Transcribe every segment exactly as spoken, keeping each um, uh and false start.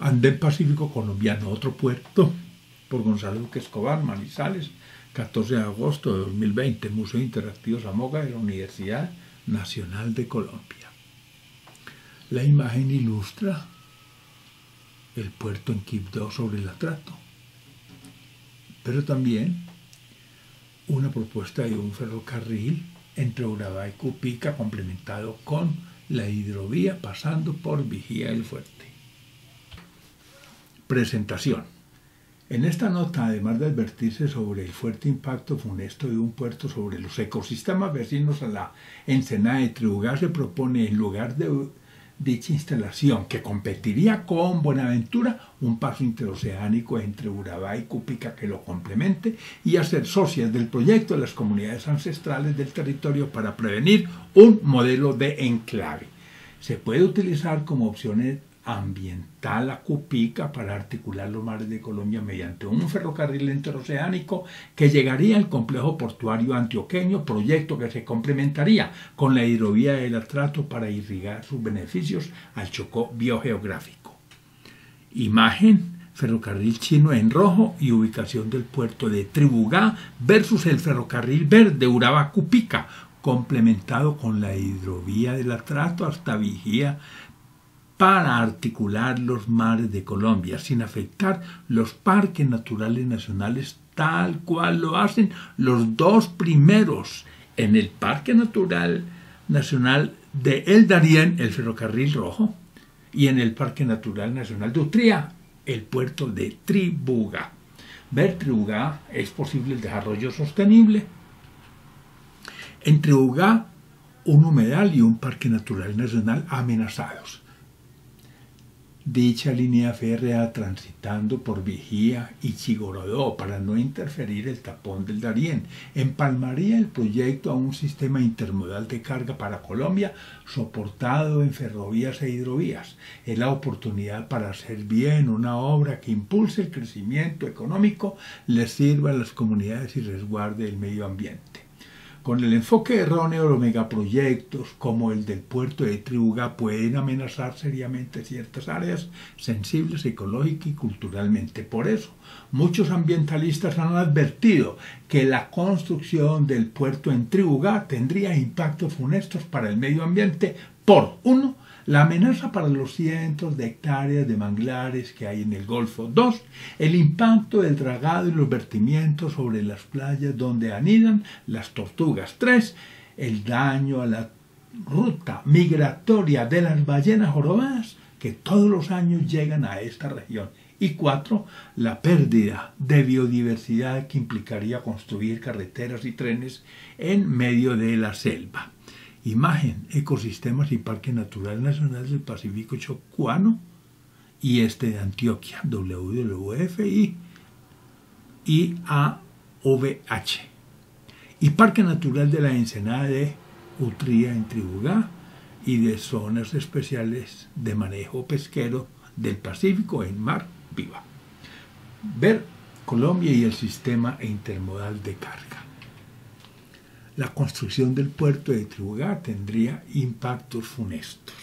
Andén Pacífico Colombiano, otro puerto, por Gonzalo Duque Escobar, Manizales, catorce de agosto de dos mil veinte, Museo Interactivo Samoga de la Universidad Nacional de Colombia. La imagen ilustra el puerto en Quibdó sobre el Atrato, pero también una propuesta de un ferrocarril entre Urabá y Cupica, complementado con la hidrovía pasando por Vigía del Fuerte. Presentación. En esta nota, además de advertirse sobre el fuerte impacto funesto de un puerto sobre los ecosistemas vecinos a la ensenada de Tribugá, se propone, en lugar de dicha instalación, que competiría con Buenaventura, un paso interoceánico entre Urabá y Cupica que lo complemente, y hacer socias del proyecto de las comunidades ancestrales del territorio para prevenir un modelo de enclave. Se puede utilizar como opciones ambiental a Cupica para articular los mares de Colombia mediante un ferrocarril interoceánico que llegaría al complejo portuario antioqueño, proyecto que se complementaría con la hidrovía del Atrato para irrigar sus beneficios al Chocó biogeográfico. Imagen: ferrocarril chino en rojo y ubicación del puerto de Tribugá versus el ferrocarril verde Urabá-Cupica, complementado con la hidrovía del Atrato hasta Vigía para articular los mares de Colombia, sin afectar los parques naturales nacionales tal cual lo hacen los dos primeros. En el Parque Natural Nacional de El Darién, el ferrocarril rojo, y en el Parque Natural Nacional de Utría, el puerto de Tribugá. Ver Tribugá, es posible el desarrollo sostenible. En Tribugá, un humedal y un Parque Natural Nacional amenazados. Dicha línea férrea transitando por Vigía y Chigorodó para no interferir el tapón del Darién, empalmaría el proyecto a un sistema intermodal de carga para Colombia soportado en ferrovías e hidrovías. Es la oportunidad para hacer bien una obra que impulse el crecimiento económico, les sirva a las comunidades y resguarde el medio ambiente. Con el enfoque erróneo, los megaproyectos como el del puerto de Tribugá pueden amenazar seriamente ciertas áreas sensibles ecológica y culturalmente. Por eso, muchos ambientalistas han advertido que la construcción del puerto en Tribugá tendría impactos funestos para el medio ambiente por, uno, la amenaza para los cientos de hectáreas de manglares que hay en el Golfo. Dos, el impacto del dragado y los vertimientos sobre las playas donde anidan las tortugas. Tres, el daño a la ruta migratoria de las ballenas jorobadas que todos los años llegan a esta región. Y cuatro, la pérdida de biodiversidad que implicaría construir carreteras y trenes en medio de la selva. Imagen: ecosistemas y Parque Natural Nacional del Pacífico Chocuano y este de Antioquia, W W F I y A O V H, y Parque Natural de la Ensenada de Utría en Tribugá y de zonas especiales de manejo pesquero del Pacífico en Mar Viva. Ver Colombia y el sistema intermodal de carga. La construcción del puerto de Tribugá tendría impactos funestos.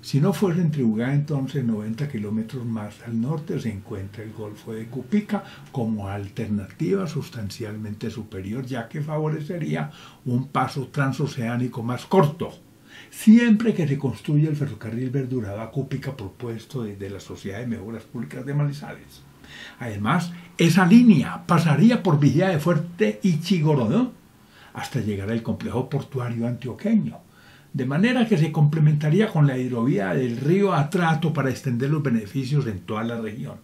Si no fuese en Tribugá, entonces noventa kilómetros más al norte se encuentra el Golfo de Cupica como alternativa sustancialmente superior, ya que favorecería un paso transoceánico más corto, siempre que se construya el ferrocarril Urabá-Cupica propuesto desde la Sociedad de Mejoras Públicas de Manizales. Además, esa línea pasaría por Vigía del Fuerte y Chigorodó hasta llegar al complejo portuario antioqueño, de manera que se complementaría con la hidrovía del río Atrato para extender los beneficios en toda la región.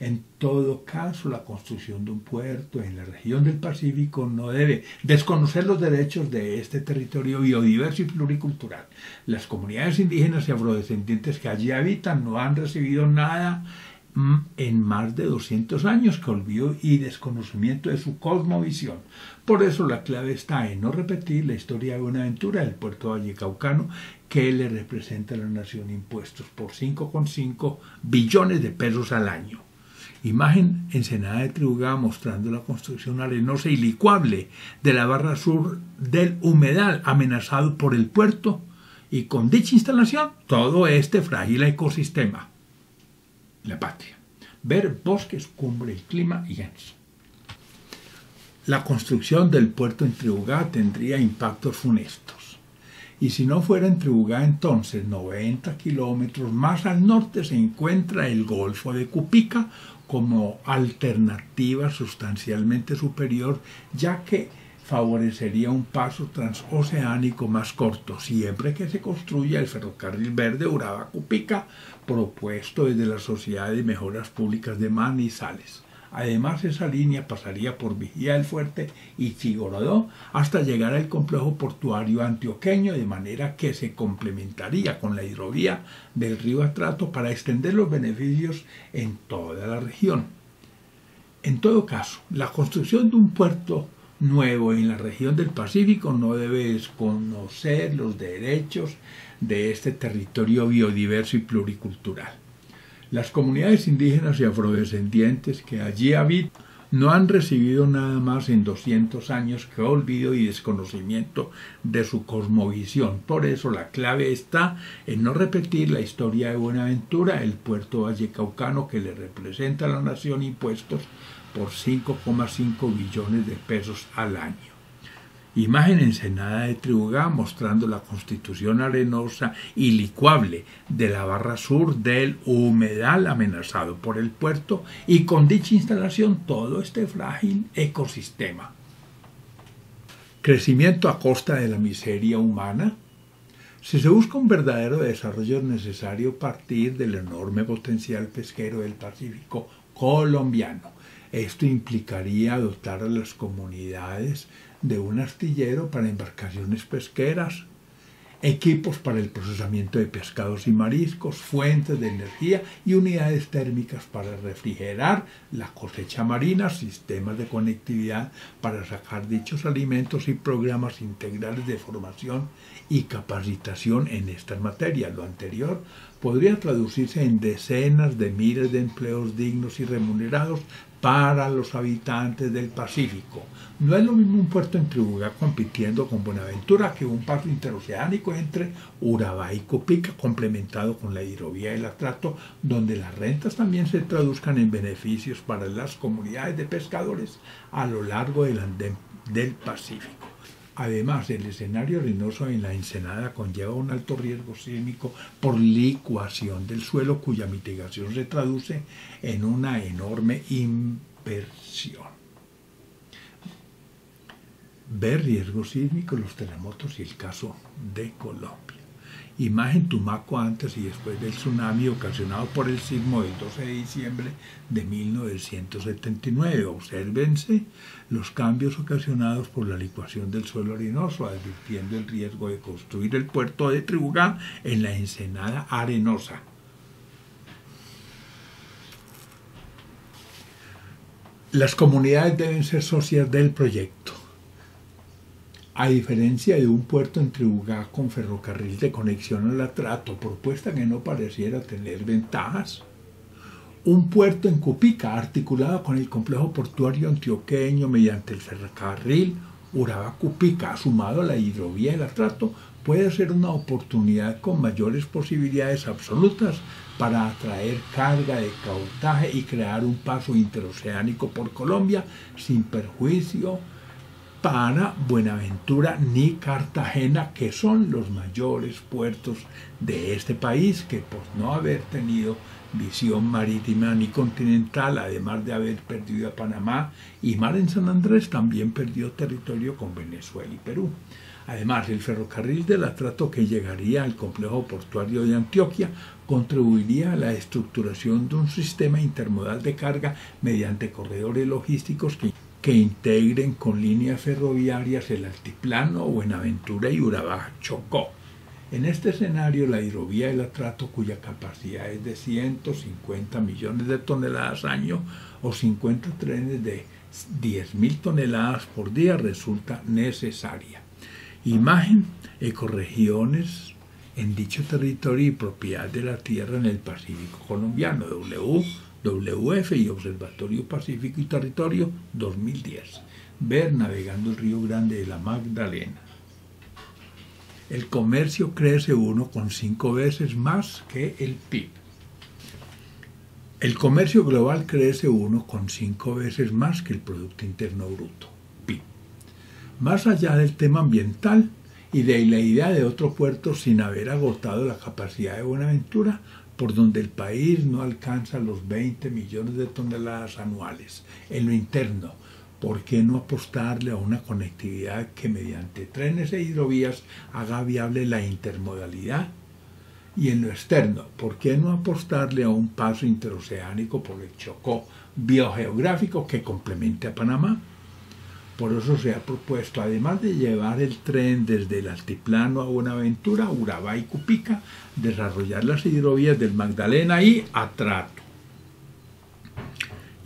En todo caso, la construcción de un puerto en la región del Pacífico no debe desconocer los derechos de este territorio biodiverso y pluricultural. Las comunidades indígenas y afrodescendientes que allí habitan no han recibido nada en más de doscientos años que olvido y desconocimiento de su cosmovisión. Por eso la clave está en no repetir la historia de Buenaventura, del puerto vallecaucano, que le representa a la nación impuestos por cinco coma cinco billones de pesos al año. Imagen: ensenada de Tribugá, mostrando la construcción arenosa y licuable de la barra sur del humedal amenazado por el puerto y con dicha instalación todo este frágil ecosistema, la patria. Ver bosques, cumbre y clima y eso. La construcción del puerto en Tribugá tendría impactos funestos. Y si no fuera en Tribugá, entonces, noventa kilómetros más al norte se encuentra el Golfo de Cupica como alternativa sustancialmente superior, ya que favorecería un paso transoceánico más corto, siempre que se construya el ferrocarril verde Urabá-Cupica, propuesto desde la Sociedad de Mejoras Públicas de Manizales. Además, esa línea pasaría por Vigía del Fuerte y Chigorodó hasta llegar al complejo portuario antioqueño, de manera que se complementaría con la hidrovía del río Atrato para extender los beneficios en toda la región. En todo caso, la construcción de un puerto nuevo en la región del Pacífico no debe desconocer los derechos de este territorio biodiverso y pluricultural. Las comunidades indígenas y afrodescendientes que allí habitan no han recibido nada más en doscientos años que olvido y desconocimiento de su cosmovisión. Por eso la clave está en no repetir la historia de Buenaventura, el puerto vallecaucano que le representa a la nación impuestos por cinco coma cinco billones de pesos al año. Imagen en Ensenada de Tribugá mostrando la constitución arenosa y licuable de la barra sur del humedal amenazado por el puerto y con dicha instalación todo este frágil ecosistema. Crecimiento a costa de la miseria humana. Si se busca un verdadero desarrollo es necesario partir del enorme potencial pesquero del Pacífico colombiano. Esto implicaría dotar a las comunidades de un astillero para embarcaciones pesqueras, equipos para el procesamiento de pescados y mariscos, fuentes de energía y unidades térmicas para refrigerar la cosecha marina, sistemas de conectividad para sacar dichos alimentos y programas integrales de formación y capacitación en estas materias. Lo anterior podría traducirse en decenas de miles de empleos dignos y remunerados para los habitantes del Pacífico. No es lo mismo un puerto en Tribugá compitiendo con Buenaventura que un paso interoceánico entre Urabá y Cupica, complementado con la hidrovía del Atrato, donde las rentas también se traduzcan en beneficios para las comunidades de pescadores a lo largo del Andén del Pacífico. Además, el escenario arenoso en la Ensenada conlleva un alto riesgo sísmico por licuación del suelo, cuya mitigación se traduce en una enorme inversión. Ver riesgos sísmicos, los terremotos y el caso de Colombia. Imagen Tumaco antes y después del tsunami ocasionado por el sismo del doce de diciembre de mil novecientos setenta y nueve. Obsérvense los cambios ocasionados por la licuación del suelo arenoso, advirtiendo el riesgo de construir el puerto de Tribugá en la Ensenada arenosa. Las comunidades deben ser socias del proyecto. A diferencia de un puerto en Tribugá con ferrocarril de conexión al Atrato, propuesta que no pareciera tener ventajas, un puerto en Cupica articulado con el complejo portuario antioqueño mediante el ferrocarril Urabá-Cupica, sumado a la hidrovía del Atrato, puede ser una oportunidad con mayores posibilidades absolutas para atraer carga de cabotaje y crear un paso interoceánico por Colombia sin perjuicio para Buenaventura ni Cartagena, que son los mayores puertos de este país, que por no haber tenido visión marítima ni continental, además de haber perdido a Panamá y mar en San Andrés, también perdió territorio con Venezuela y Perú. Además, el ferrocarril del Atrato que llegaría al complejo portuario de Antioquia contribuiría a la estructuración de un sistema intermodal de carga mediante corredores logísticos que que integren con líneas ferroviarias el altiplano, Buenaventura y Urabá, Chocó. En este escenario, la hidrovía del Atrato, cuya capacidad es de ciento cincuenta millones de toneladas al año o cincuenta trenes de diez mil toneladas por día, resulta necesaria. Imagen, ecorregiones en dicho territorio y propiedad de la tierra en el Pacífico colombiano, W W F y Observatorio Pacífico y Territorio dos mil diez. Ver navegando el Río Grande de la Magdalena. el comercio crece uno coma cinco veces más que el P I B. El comercio global crece uno coma cinco veces más que el Producto Interno Bruto, P I B. Más allá del tema ambiental y de la idea de otro puerto sin haber agotado la capacidad de Buenaventura, por donde el país no alcanza los veinte millones de toneladas anuales en lo interno, ¿por qué no apostarle a una conectividad que mediante trenes e hidrovías haga viable la intermodalidad? Y en lo externo, ¿por qué no apostarle a un paso interoceánico por el Chocó biogeográfico que complemente a Panamá? Por eso se ha propuesto, además de llevar el tren desde el altiplano a Buenaventura, Urabá y Cupica, desarrollar las hidrovías del Magdalena y Atrato.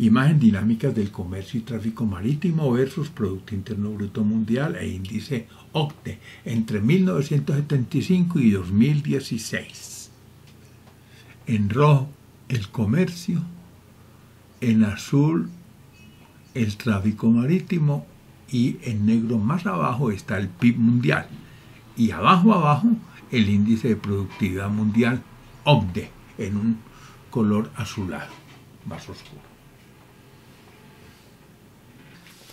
Imagen dinámica del comercio y tráfico marítimo versus Producto Interno Bruto Mundial e índice OCDE entre mil novecientos setenta y cinco y dos mil dieciséis. En rojo, el comercio. En azul, el tráfico marítimo. Y en negro más abajo está el P I B mundial y abajo abajo el índice de productividad mundial OCDE en un color azulado más oscuro.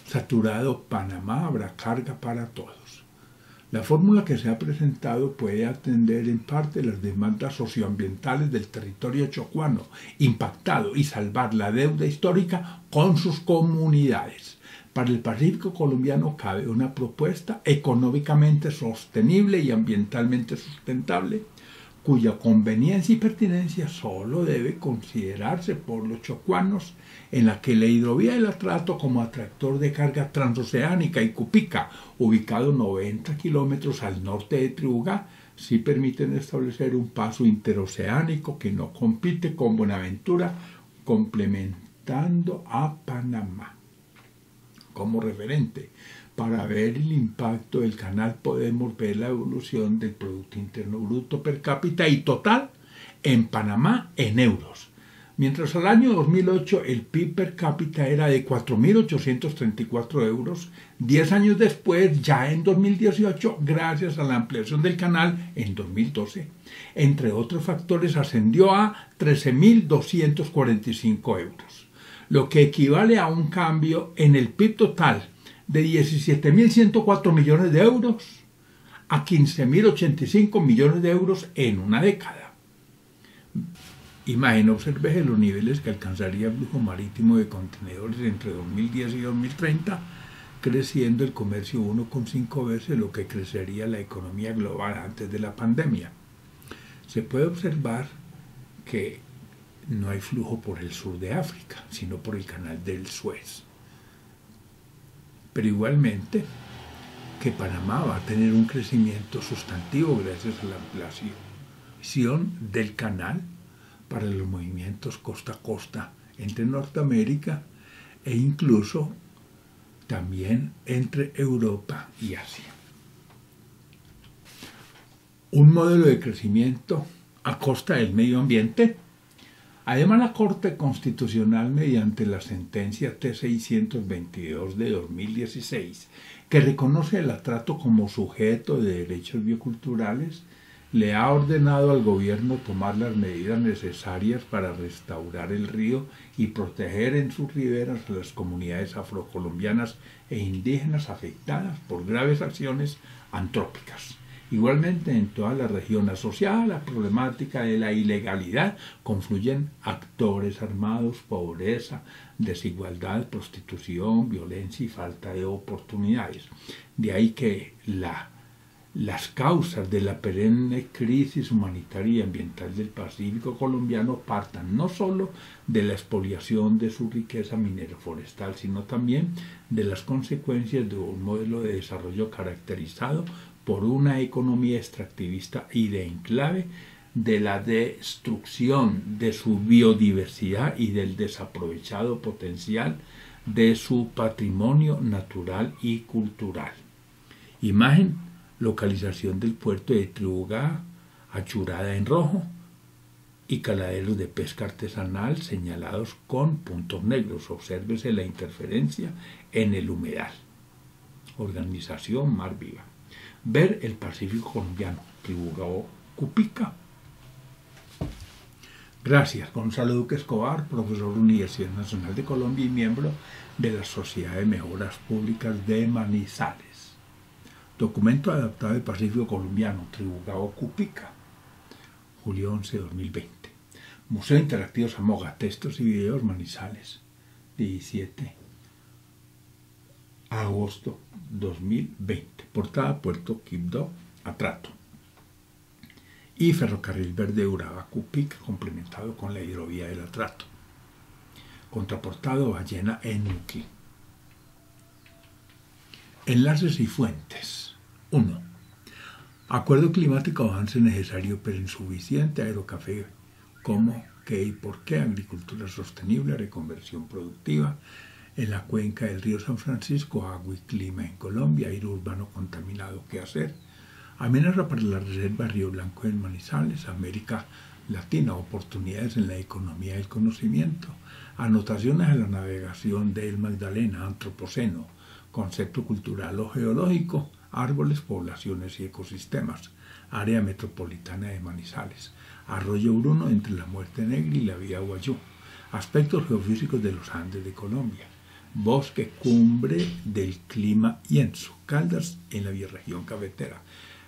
Saturado Panamá, habrá carga para todos. La fórmula que se ha presentado puede atender en parte las demandas socioambientales del territorio chocuano impactado y salvar la deuda histórica con sus comunidades. Para el Pacífico colombiano cabe una propuesta económicamente sostenible y ambientalmente sustentable, cuya conveniencia y pertinencia solo debe considerarse por los chocuanos, en la que la hidrovía del Atrato como atractor de carga transoceánica y Cupica, ubicado noventa kilómetros al norte de Tribugá, sí permiten establecer un paso interoceánico que no compite con Buenaventura, complementando a Panamá. Como referente, para ver el impacto del canal podemos ver la evolución del Producto Interno Bruto per cápita y total en Panamá en euros. Mientras al año dos mil ocho el P I B per cápita era de cuatro mil ochocientos treinta y cuatro euros, diez años después, ya en dos mil dieciocho, gracias a la ampliación del canal en dos mil doce, entre otros factores ascendió a trece mil doscientos cuarenta y cinco euros. Lo que equivale a un cambio en el P I B total de diecisiete mil ciento cuatro millones de euros a quince mil ochenta y cinco millones de euros en una década. Imagen, observe los niveles que alcanzaría el flujo marítimo de contenedores entre dos mil diez y dos mil treinta, creciendo el comercio uno coma cinco veces lo que crecería la economía global antes de la pandemia. Se puede observar que no hay flujo por el sur de África, sino por el canal del Suez. Pero igualmente que Panamá va a tener un crecimiento sustantivo gracias a la ampliación del canal para los movimientos costa a costa entre Norteamérica e incluso también entre Europa y Asia. Un modelo de crecimiento a costa del medio ambiente. Además, la Corte Constitucional, mediante la sentencia T seiscientos veintidós de dos mil dieciséis, que reconoce el Atrato como sujeto de derechos bioculturales, le ha ordenado al gobierno tomar las medidas necesarias para restaurar el río y proteger en sus riberas a las comunidades afrocolombianas e indígenas afectadas por graves acciones antrópicas. Igualmente, en toda la región asociada a la problemática de la ilegalidad confluyen actores armados, pobreza, desigualdad, prostitución, violencia y falta de oportunidades. De ahí que la, las causas de la perenne crisis humanitaria y ambiental del Pacífico colombiano partan no solo de la expoliación de su riqueza minero-forestal, sino también de las consecuencias de un modelo de desarrollo caracterizado por una economía extractivista y de enclave, de la destrucción de su biodiversidad y del desaprovechado potencial de su patrimonio natural y cultural. Imagen, localización del puerto de Tribugá, Achurada en rojo, y caladeros de pesca artesanal señalados con puntos negros. Obsérvese la interferencia en el humedal. Organización Mar Viva. ver el Pacífico colombiano, Tribugá, Cupica. Gracias, Gonzalo Duque Escobar, profesor de la Universidad Nacional de Colombia y miembro de la Sociedad de Mejoras Públicas de Manizales. Documento adaptado del Pacífico colombiano, Tribugá, Cupica, julio once de dos mil veinte. Museo Interactivo Samoga, textos y videos, Manizales, diecisiete de agosto de dos mil veinte. Portada Puerto Quibdó, Atrato. Y Ferrocarril Verde Urabá, Cupica, complementado con la hidrovía del Atrato. Contraportado Ballena en Nuki. Enlaces y fuentes. uno. Acuerdo climático avance necesario pero insuficiente. Aerocafé, cómo, qué y por qué. Agricultura sostenible, reconversión productiva. En la cuenca del río San Francisco, agua y clima en Colombia. Aire urbano contaminado, qué hacer. Amenaza para la Reserva Río Blanco en Manizales. América Latina, oportunidades en la economía del conocimiento. Anotaciones a la navegación del Magdalena, Antropoceno. Concepto cultural o geológico, árboles, poblaciones y ecosistemas, área metropolitana de Manizales, arroyo Bruno entre la Muerte Negra y la vía Guayú, aspectos geofísicos de los Andes de Colombia, bosque, cumbre del clima Ienzo, Caldas en la bioregión cafetera,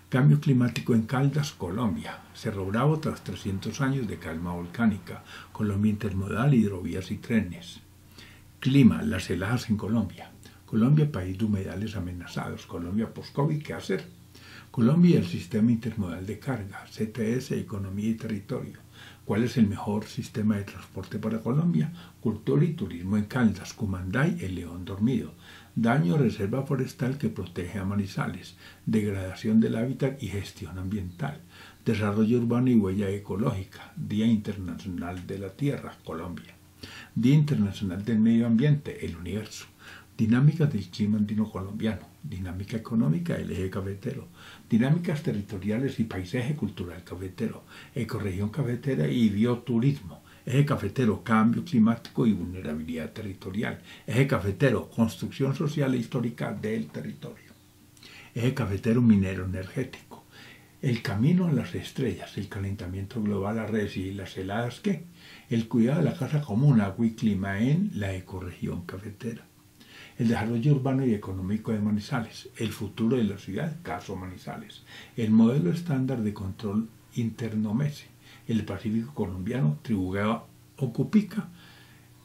cambio climático en Caldas, Colombia, Cerro Bravo tras trescientos años de calma volcánica, Colombia intermodal, hidrovías y trenes, clima, las heladas en Colombia, Colombia, país de humedales amenazados. Colombia post-COVID, ¿qué hacer? Colombia, el sistema intermodal de carga, C T S, economía y territorio. ¿Cuál es el mejor sistema de transporte para Colombia? Cultura y turismo en Caldas, Cumandá, el león dormido. Daño, reserva forestal que protege a Manizales. Degradación del hábitat y gestión ambiental. Desarrollo urbano y huella ecológica. Día Internacional de la Tierra, Colombia. Día Internacional del Medio Ambiente, el universo. Dinámicas del clima andino colombiano, dinámica económica del eje cafetero, dinámicas territoriales y paisaje cultural cafetero, ecorregión cafetera y bioturismo, eje cafetero, cambio climático y vulnerabilidad territorial, eje cafetero, construcción social e histórica del territorio, eje cafetero minero energético, el camino a las estrellas, el calentamiento global a redes y las heladas que, el cuidado de la casa común, agua y clima en la ecorregión cafetera. El desarrollo urbano y económico de Manizales, el futuro de la ciudad, caso Manizales, el modelo estándar de control interno MESE, el Pacífico colombiano, Tribugá o Cupica,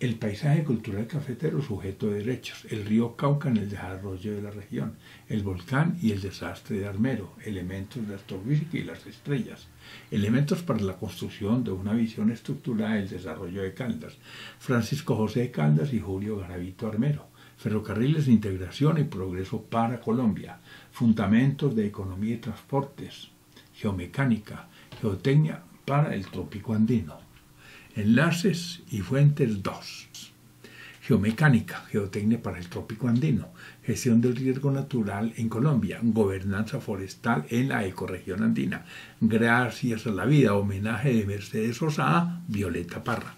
el paisaje cultural cafetero sujeto de derechos, el río Cauca en el desarrollo de la región, el volcán y el desastre de Armero, elementos de astrofísica y las estrellas, elementos para la construcción de una visión estructurada del desarrollo de Caldas, Francisco José de Caldas y Julio Garavito Armero, ferrocarriles de integración y progreso para Colombia, fundamentos de economía y transportes, geomecánica, geotecnia para el trópico andino. Enlaces y fuentes dos. Geomecánica, geotecnia para el trópico andino, gestión del riesgo natural en Colombia, gobernanza forestal en la ecorregión andina, gracias a la vida, homenaje de Mercedes Sosa a Violeta Parra.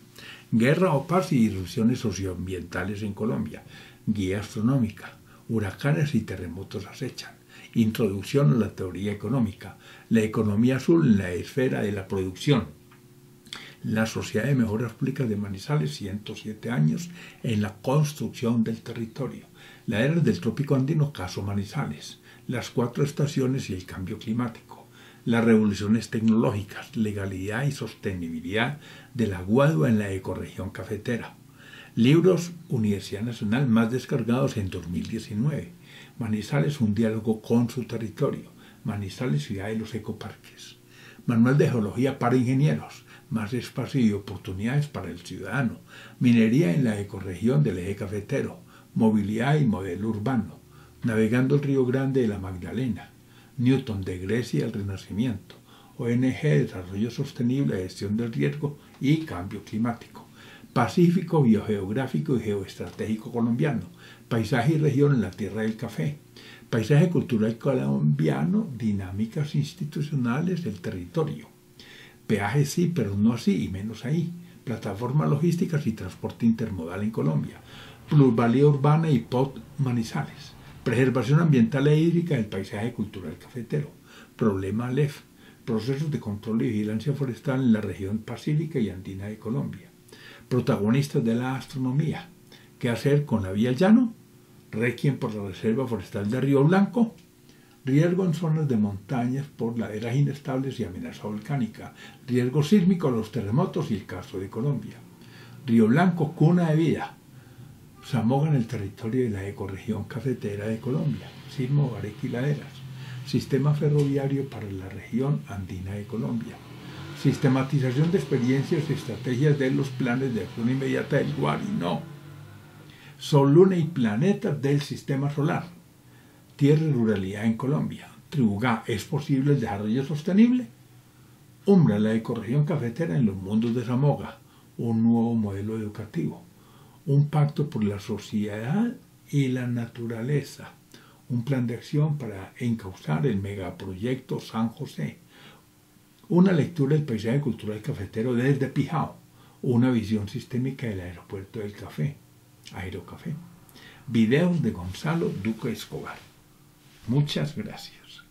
Guerra o paz y irrupciones socioambientales en Colombia. Guía astronómica. Huracanes y terremotos acechan. Introducción a la teoría económica. La economía azul en la esfera de la producción. La Sociedad de Mejoras Públicas de Manizales, ciento siete años en la construcción del territorio. La era del trópico andino, caso Manizales. Las cuatro estaciones y el cambio climático. Las revoluciones tecnológicas, legalidad y sostenibilidad de la guadua en la ecorregión cafetera. Libros Universidad Nacional más descargados en dos mil diecinueve. Manizales, un diálogo con su territorio. Manizales, ciudad de los ecoparques. Manual de geología para ingenieros. Más espacio y oportunidades para el ciudadano. Minería en la ecorregión del eje cafetero. Movilidad y modelo urbano. Navegando el Río Grande de la Magdalena. Newton de Grecia al Renacimiento, O N G Desarrollo Sostenible, Gestión del Riesgo y Cambio Climático, Pacífico Biogeográfico y Geoestratégico Colombiano, Paisaje y Región en la Tierra del Café, Paisaje Cultural Colombiano, Dinámicas Institucionales del Territorio, Peaje sí, pero no así y menos ahí, Plataformas Logísticas y Transporte Intermodal en Colombia, Plusvalía Urbana y P O T Manizales, Preservación ambiental e hídrica del paisaje cultural cafetero. Problema L E F. Procesos de control y vigilancia forestal en la región pacífica y andina de Colombia. Protagonistas de la astronomía. ¿Qué hacer con la vía al llano? Requiem por la Reserva Forestal de Río Blanco. Riesgo en zonas de montañas por laderas inestables y amenaza volcánica. Riesgo sísmico a los terremotos y el caso de Colombia. Río Blanco, cuna de vida. Samoga en el territorio de la ecorregión cafetera de Colombia. Sismo, Bareque y laderas. Sistema ferroviario para la región andina de Colombia. Sistematización de experiencias y estrategias de los planes de acción inmediata del Guarinó. Sol, Luna y planetas del sistema solar. Tierra y ruralidad en Colombia. Tribugá, ¿es posible el desarrollo sostenible? Umbra, la ecorregión cafetera en los mundos de Samoga. Un nuevo modelo educativo. Un pacto por la sociedad y la naturaleza. Un plan de acción para encauzar el megaproyecto San José. Una lectura del paisaje cultural cafetero desde Pijao. Una visión sistémica del aeropuerto del café. Aerocafé. Videos de Gonzalo Duque Escobar. Muchas gracias.